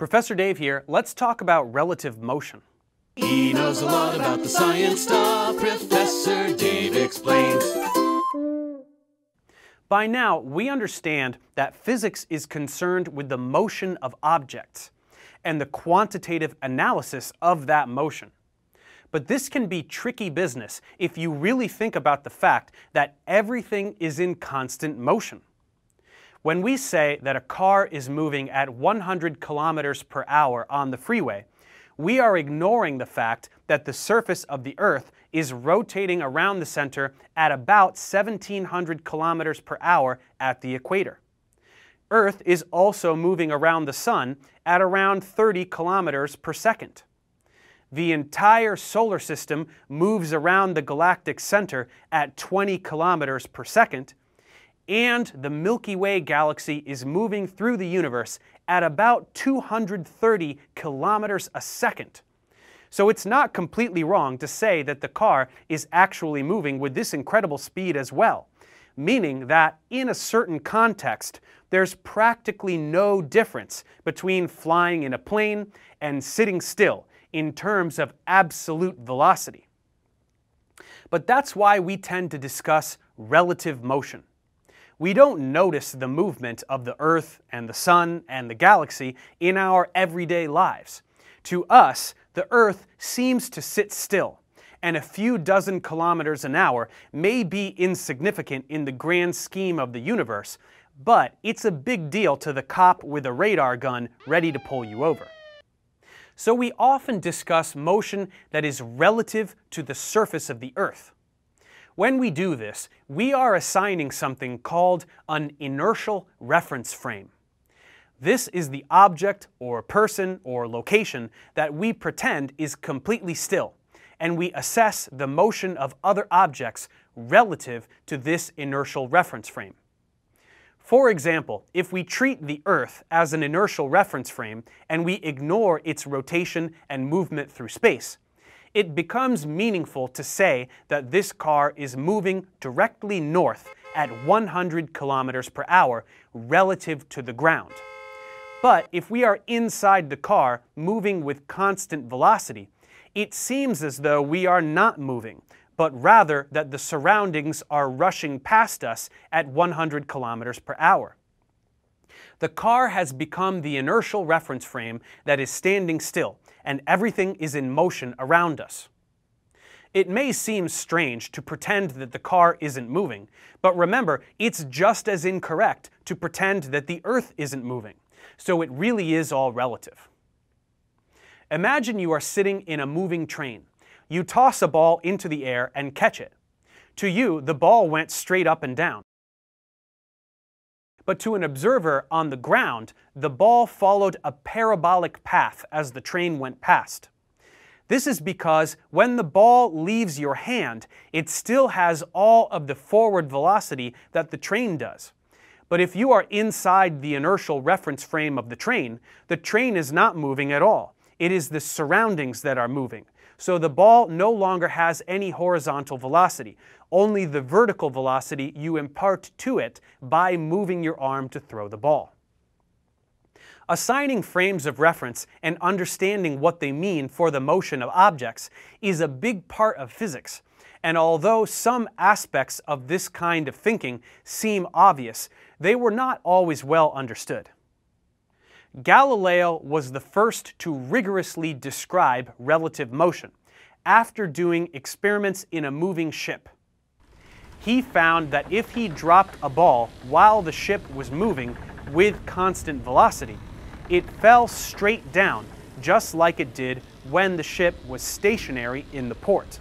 Professor Dave here. Let's talk about relative motion. He knows a lot about the science stuff. Professor Dave Explains. By now, we understand that physics is concerned with the motion of objects and the quantitative analysis of that motion. But this can be tricky business if you really think about the fact that everything is in constant motion. When we say that a car is moving at 100 kilometers per hour on the freeway, we are ignoring the fact that the surface of the Earth is rotating around the center at about 1,700 kilometers per hour at the equator. Earth is also moving around the Sun at around 30 kilometers per second. The entire solar system moves around the galactic center at 20 kilometers per second, and the Milky Way galaxy is moving through the universe at about 230 kilometers a second. So it's not completely wrong to say that the car is actually moving with this incredible speed as well, meaning that in a certain context, there's practically no difference between flying in a plane and sitting still in terms of absolute velocity. But that's why we tend to discuss relative motion. We don't notice the movement of the Earth and the Sun and the galaxy in our everyday lives. To us, the Earth seems to sit still, and a few dozen kilometers an hour may be insignificant in the grand scheme of the universe, but it's a big deal to the cop with a radar gun ready to pull you over. So we often discuss motion that is relative to the surface of the Earth. When we do this, we are assigning something called an inertial reference frame. This is the object or person or location that we pretend is completely still, and we assess the motion of other objects relative to this inertial reference frame. For example, if we treat the Earth as an inertial reference frame and we ignore its rotation and movement through space, it becomes meaningful to say that this car is moving directly north at 100 kilometers per hour relative to the ground. But if we are inside the car moving with constant velocity, it seems as though we are not moving, but rather that the surroundings are rushing past us at 100 kilometers per hour. The car has become the inertial reference frame that is standing still, and everything is in motion around us. It may seem strange to pretend that the car isn't moving, but remember, it's just as incorrect to pretend that the Earth isn't moving, so it really is all relative. Imagine you are sitting in a moving train. You toss a ball into the air and catch it. To you, the ball went straight up and down. But to an observer on the ground, the ball followed a parabolic path as the train went past. This is because when the ball leaves your hand, it still has all of the forward velocity that the train does. But if you are inside the inertial reference frame of the train is not moving at all. It is the surroundings that are moving. So the ball no longer has any horizontal velocity, only the vertical velocity you impart to it by moving your arm to throw the ball. Assigning frames of reference and understanding what they mean for the motion of objects is a big part of physics, and although some aspects of this kind of thinking seem obvious, they were not always well understood. Galileo was the first to rigorously describe relative motion, after doing experiments in a moving ship. He found that if he dropped a ball while the ship was moving with constant velocity, it fell straight down, just like it did when the ship was stationary in the port.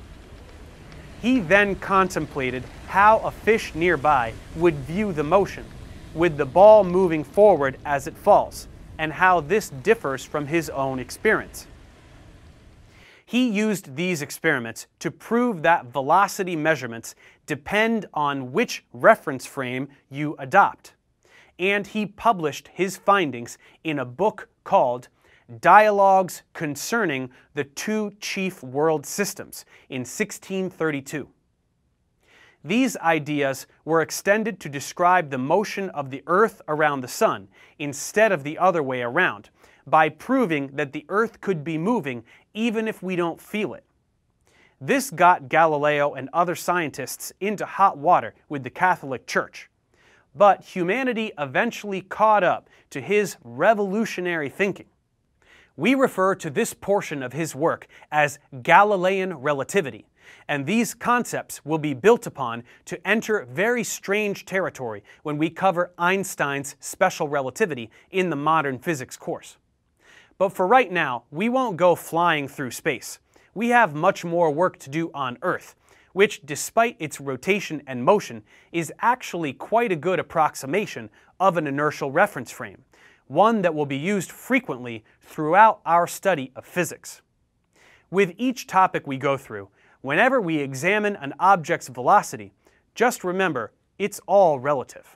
He then contemplated how a fish nearby would view the motion, with the ball moving forward as it falls, and how this differs from his own experience. He used these experiments to prove that velocity measurements depend on which reference frame you adopt, and he published his findings in a book called Dialogues Concerning the Two Chief World Systems in 1632. These ideas were extended to describe the motion of the Earth around the Sun instead of the other way around, by proving that the Earth could be moving even if we don't feel it. This got Galileo and other scientists into hot water with the Catholic Church. But humanity eventually caught up to his revolutionary thinking. We refer to this portion of his work as Galilean relativity, and these concepts will be built upon to enter very strange territory when we cover Einstein's special relativity in the modern physics course. But for right now, we won't go flying through space. We have much more work to do on Earth, which, despite its rotation and motion, is actually quite a good approximation of an inertial reference frame, one that will be used frequently throughout our study of physics. With each topic we go through, whenever we examine an object's velocity, just remember, it's all relative.